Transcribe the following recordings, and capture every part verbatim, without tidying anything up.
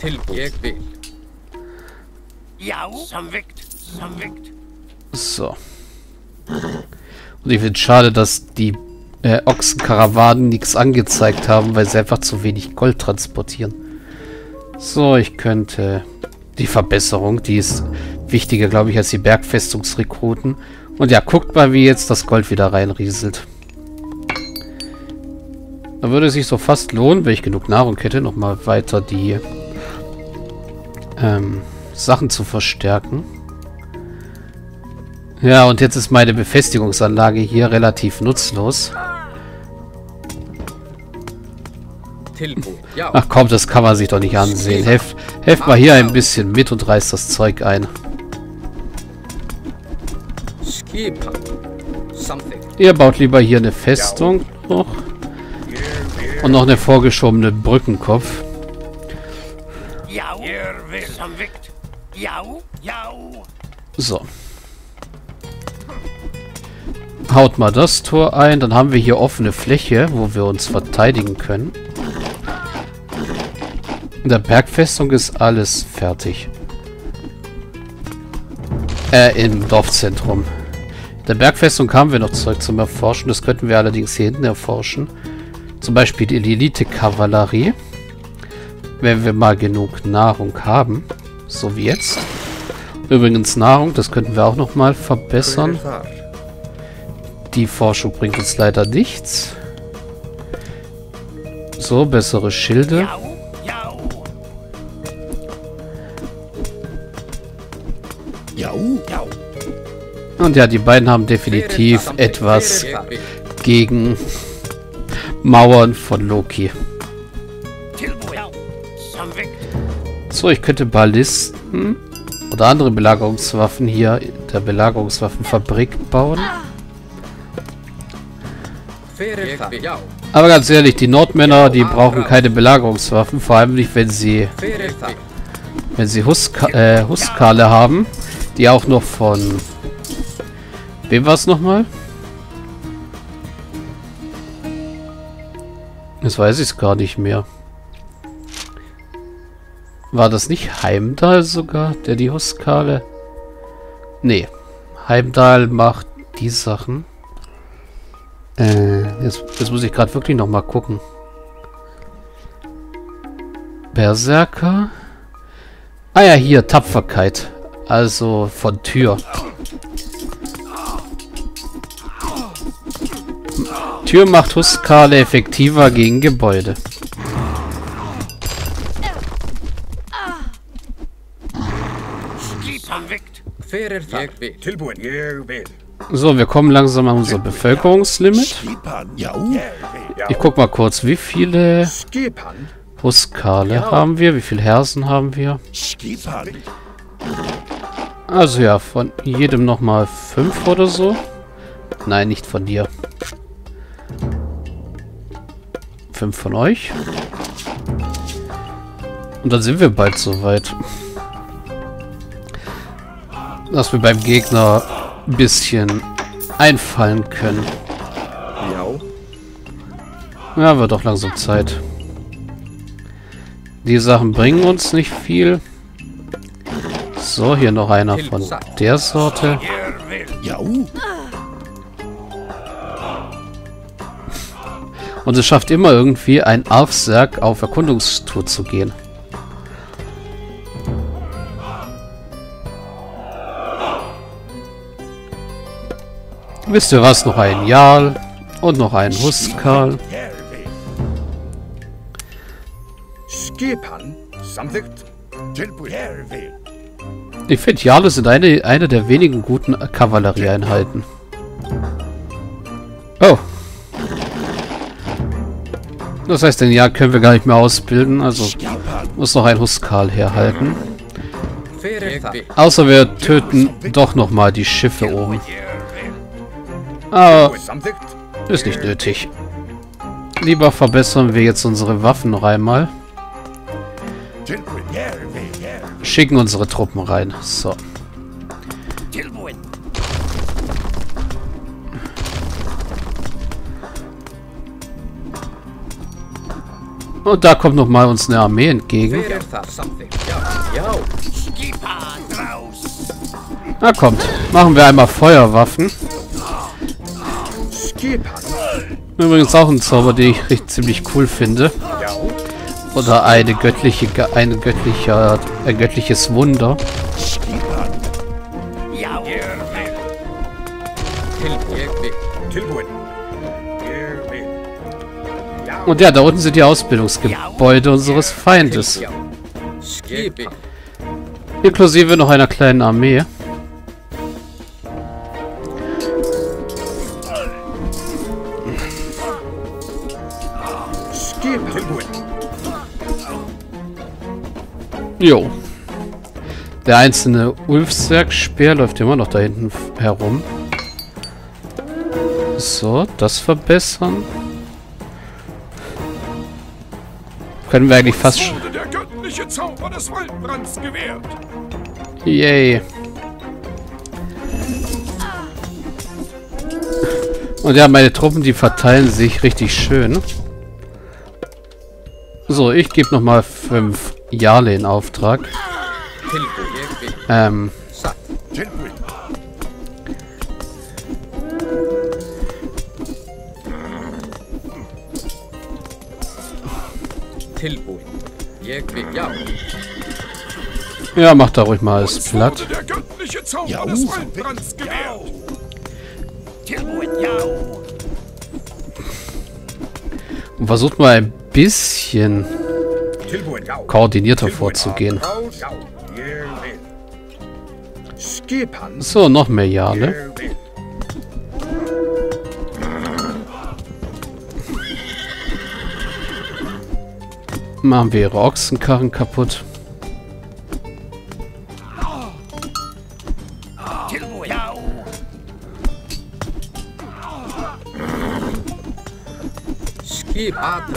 Tilbud. Jeg vil. Ja, som vægt, som vægt. So. Und ich finde es schade, dass die äh, Ochsenkarawanen nichts angezeigt haben, weil sie einfach zu wenig Gold transportieren. So, ich könnte... Die Verbesserung, die ist wichtiger, glaube ich, als die Bergfestungsrekruten. Und ja, guckt mal, wie jetzt das Gold wieder reinrieselt. Da würde es sich so fast lohnen, wenn ich genug Nahrung hätte, nochmal weiter die ähm, Sachen zu verstärken. Ja, und jetzt ist meine Befestigungsanlage hier relativ nutzlos. Ach komm, das kann man sich doch nicht ansehen. Helft, helft mal hier ein bisschen mit und reißt das Zeug ein. Ihr baut lieber hier eine Festung noch. Und noch eine vorgeschobene Brückenkopf. So. Haut mal das Tor ein. Dann haben wir hier offene Fläche, wo wir uns verteidigen können. In der Bergfestung ist alles fertig. Äh, im Dorfzentrum. In der Bergfestung haben wir noch Zeug zum Erforschen. Das könnten wir allerdings hier hinten erforschen. Zum Beispiel die Elite-Kavallerie. Wenn wir mal genug Nahrung haben. So wie jetzt. Übrigens Nahrung, das könnten wir auch nochmal verbessern. Die Forschung bringt uns leider nichts. So, bessere Schilde. Und ja, die beiden haben definitiv etwas gegen Mauern von Loki. So, ich könnte Ballisten oder andere Belagerungswaffen hier in der Belagerungswaffenfabrik bauen. Aber ganz ehrlich, die Nordmänner, die brauchen keine Belagerungswaffen, vor allem nicht, wenn sie wenn sie Huska äh, Huskarle haben, die auch noch von... Wem war es nochmal? Jetzt weiß ich es gar nicht mehr. War das nicht Heimdall sogar, der die Huskarle... Nee, Heimdall macht die Sachen. Äh, jetzt, jetzt muss ich gerade wirklich nochmal gucken. Berserker... Ah ja, hier, Tapferkeit. Also von Tür. Tür macht Huskarle effektiver gegen Gebäude. So, wir kommen langsam an unser Bevölkerungslimit. Ich guck mal kurz, wie viele... Huskarle haben wir, wie viele Hersen haben wir? Also ja, von jedem nochmal fünf oder so. Nein, nicht von dir. Fünf von euch. Und dann sind wir bald soweit. Dass wir beim Gegner ein bisschen einfallen können. Ja, wird doch langsam Zeit. Die Sachen bringen uns nicht viel. So, hier noch einer von der Sorte. Und es schafft immer irgendwie ein Aufseher auf Erkundungstour zu gehen. Wisst ihr was? Noch ein Jarl und noch ein Huskarl. Ich finde, Jarle sind eine, eine der wenigen guten Kavallerieeinheiten. Oh. Das heißt, den Jahr können wir gar nicht mehr ausbilden, also muss noch ein Huskarl herhalten. Außer wir töten doch nochmal die Schiffe oben. Aber ist nicht nötig. Lieber verbessern wir jetzt unsere Waffen noch einmal. Schicken unsere Truppen rein. So. Und da kommt nochmal uns eine Armee entgegen. Na kommt, machen wir einmal Feuerwaffen. Übrigens auch ein Zauber, den ich richtig ziemlich cool finde. Oder eine göttliche, eine göttliche, ein göttliches Wunder. Und ja, da unten sind die Ausbildungsgebäude unseres Feindes. Inklusive noch einer kleinen Armee. Jo. Der einzelne Ulfswerkspeer läuft immer noch da hinten herum. So, das verbessern. Können wir eigentlich fast schon. Der göttliche Zauber des Waldbrands gewährt. Yay. Und ja, meine Truppen, die verteilen sich richtig schön. So, ich gebe nochmal fünf Jarle in Auftrag. Ähm. Ja, mach da ruhig mal alles platt. Ja. Und versucht mal ein bisschen koordinierter vorzugehen. So, noch mehr Jahre. Machen wir ihre Ochsenkarren kaputt.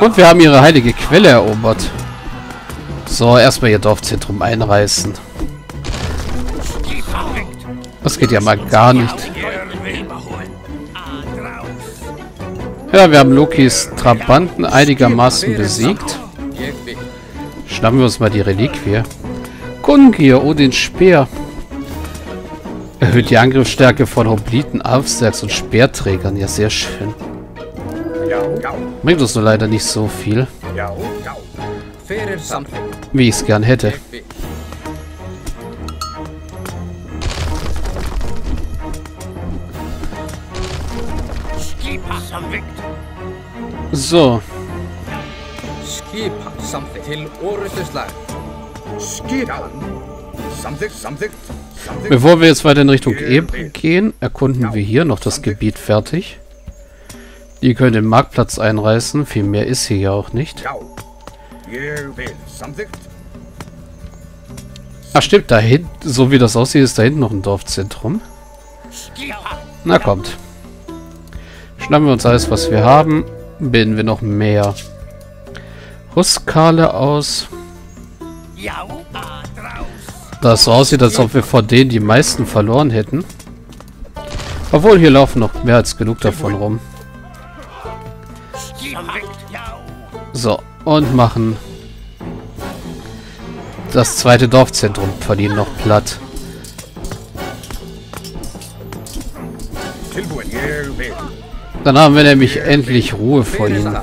Und wir haben ihre heilige Quelle erobert. So, erstmal ihr Dorfzentrum einreißen. Das geht ja mal gar nicht. Ja, wir haben Lokis Trabanten einigermaßen besiegt. Schnappen wir uns mal die Reliquie. Gungnir, oh den Speer. Erhöht die Angriffsstärke von Hopliten, Aufseher und Speerträgern. Ja, sehr schön. Bringt uns nur leider nicht so viel, wie ich es gern hätte. So. Bevor wir jetzt weiter in Richtung Ebro gehen, erkunden wir hier noch das Gebiet fertig. Ihr könnt den Marktplatz einreißen, viel mehr ist hier ja auch nicht. Ach stimmt, da hinten, so wie das aussieht, ist da hinten noch ein Dorfzentrum. Na kommt. Schnappen wir uns alles, was wir haben, bilden wir noch mehr Huskarl aus. Da es so aussieht, als ob wir vor denen die meisten verloren hätten. Obwohl, hier laufen noch mehr als genug davon rum. So, und machen das zweite Dorfzentrum von ihnen noch platt. Dann haben wir nämlich endlich Ruhe vor ihnen.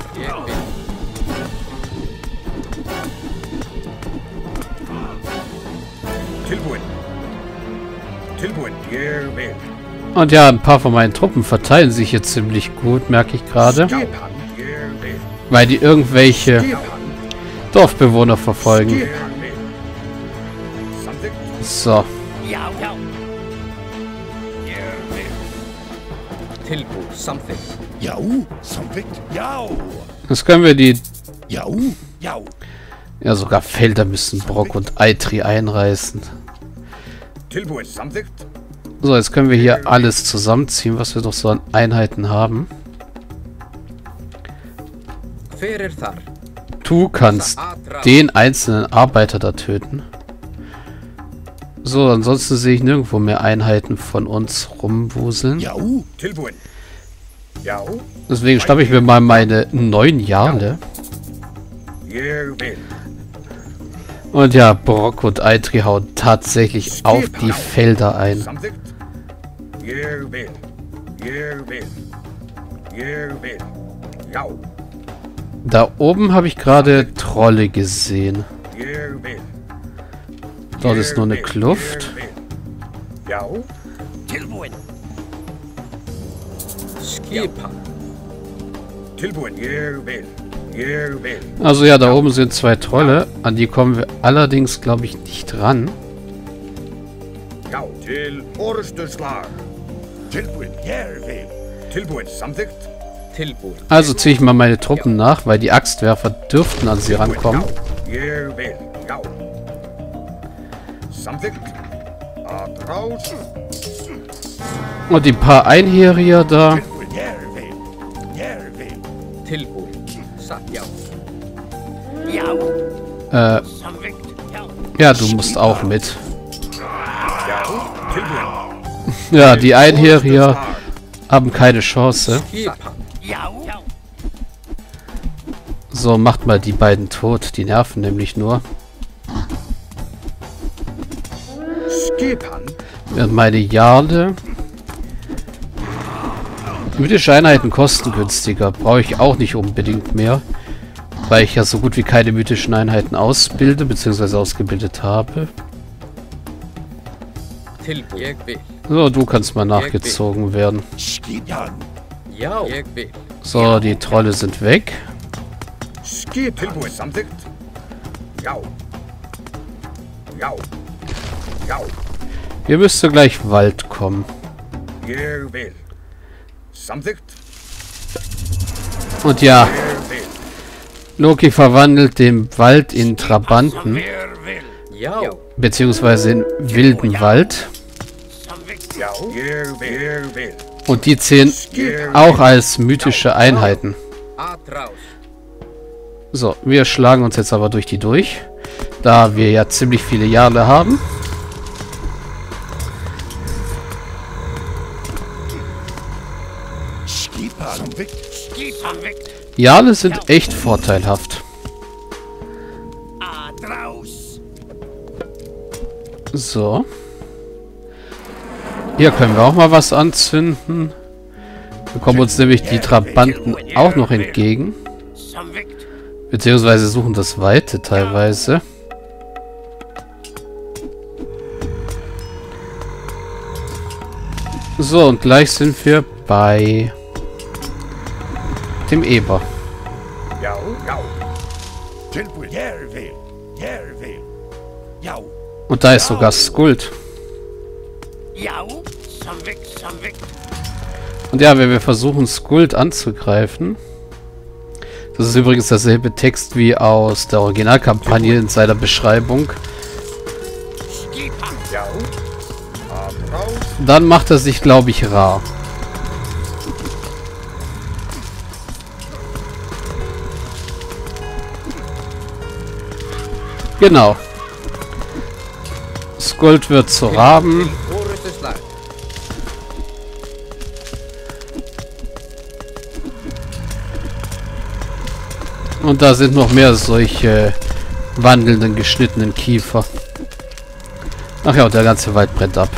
Und ja, ein paar von meinen Truppen verteilen sich hier ziemlich gut, merke ich gerade. Weil die irgendwelche Dorfbewohner verfolgen. So. Jetzt können wir die... Ja, sogar Felder müssen Brock und Eitri einreißen. So, jetzt können wir hier alles zusammenziehen, was wir doch so an Einheiten haben. Du kannst den einzelnen Arbeiter da töten. So, ansonsten sehe ich nirgendwo mehr Einheiten von uns rumwuseln. Deswegen schnappe ich mir mal meine neuen Jarle. Und ja, Brock und Eitri hauen tatsächlich auf die Felder ein. Da oben habe ich gerade Trolle gesehen. Dort ist nur eine Kluft. Also ja, da oben sind zwei Trolle. An die kommen wir allerdings, glaube ich, nicht ran. Also ziehe ich mal meine Truppen nach, weil die Axtwerfer dürften an sie rankommen. Und die paar Einherier da. Äh, ja, du musst auch mit. Ja, die Einherier haben keine Chance. So, macht mal die beiden tot. Die nerven nämlich nur. Und meine Jarle. Mythische Einheiten kostengünstiger. Brauche ich auch nicht unbedingt mehr. Weil ich ja so gut wie keine mythischen Einheiten ausbilde, beziehungsweise ausgebildet habe. So, du kannst mal nachgezogen werden. So, die Trolle sind weg. Hier müsste gleich Wald kommen. Und ja, Loki verwandelt den Wald in Trabanten, beziehungsweise in wilden Wald. Und die zählen auch als mythische Einheiten. So, wir schlagen uns jetzt aber durch die durch, da wir ja ziemlich viele Jarle haben. Jarle sind echt vorteilhaft. So. Hier können wir auch mal was anzünden. Wir kommen uns nämlich die Trabanten auch noch entgegen. Beziehungsweise suchen das Weite teilweise. So, und gleich sind wir bei dem Eber. Und da ist sogar Skuld. Und ja, wenn wir versuchen, Skuld anzugreifen, das ist übrigens derselbe Text wie aus der Originalkampagne in seiner Beschreibung, dann macht er sich, glaube ich, rar. Genau. Skuld wird zu Raben. Und da sind noch mehr solche wandelnden, geschnittenen Kiefer. Ach ja, und der ganze Wald brennt ab.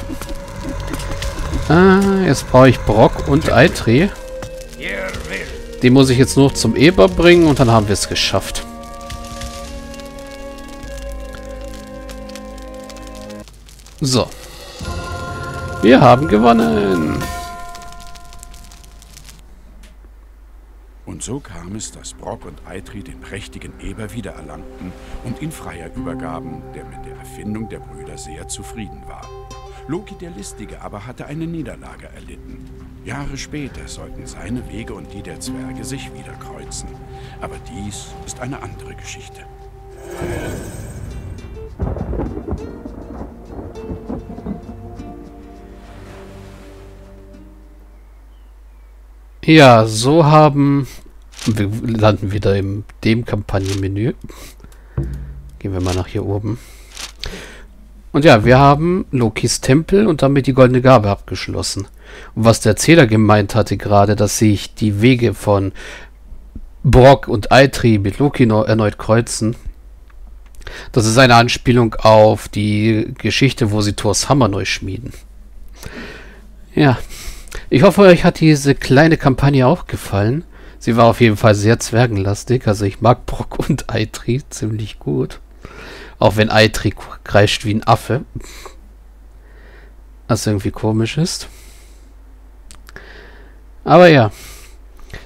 Ah, jetzt brauche ich Brock und Eitri. Die muss ich jetzt noch zum Eber bringen und dann haben wir es geschafft. So. Wir haben gewonnen. Und so kam es, dass Brock und Eitri den prächtigen Eber wiedererlangten und ihn Freier übergaben, der mit der Erfindung der Brüder sehr zufrieden war. Loki der Listige aber hatte eine Niederlage erlitten. Jahre später sollten seine Wege und die der Zwerge sich wieder kreuzen. Aber dies ist eine andere Geschichte. Ja, so haben... Wir landen wieder in dem Kampagnenmenü. Gehen wir mal nach hier oben. Und ja, wir haben Lokis Tempel und damit die Goldene Gabe abgeschlossen. Und was der Erzähler gemeint hatte gerade, dass sich die Wege von Brock und Eitri mit Loki erneut kreuzen. Das ist eine Anspielung auf die Geschichte, wo sie Thors Hammer neu schmieden. Ja, ich hoffe, euch hat diese kleine Kampagne auch gefallen. Sie war auf jeden Fall sehr zwergenlastig. Also ich mag Brock und Eitri ziemlich gut. Auch wenn Eitri kreischt wie ein Affe. Was irgendwie komisch ist. Aber ja,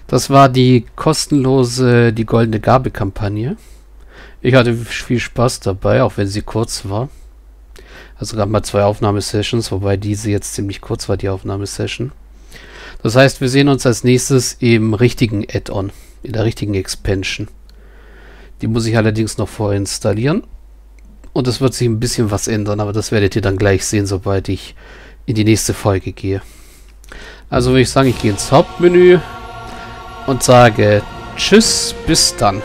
das war die kostenlose Die Goldene Gabe-Kampagne. Ich hatte viel Spaß dabei, auch wenn sie kurz war. Also gab mal zwei Aufnahmesessions, wobei diese jetzt ziemlich kurz war, die Aufnahmesession. Das heißt, wir sehen uns als nächstes im richtigen Add-on, in der richtigen Expansion. Die muss ich allerdings noch vorinstallieren. Und es wird sich ein bisschen was ändern, aber das werdet ihr dann gleich sehen, sobald ich in die nächste Folge gehe. Also würde ich sagen, ich gehe ins Hauptmenü und sage Tschüss, bis dann.